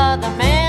another man.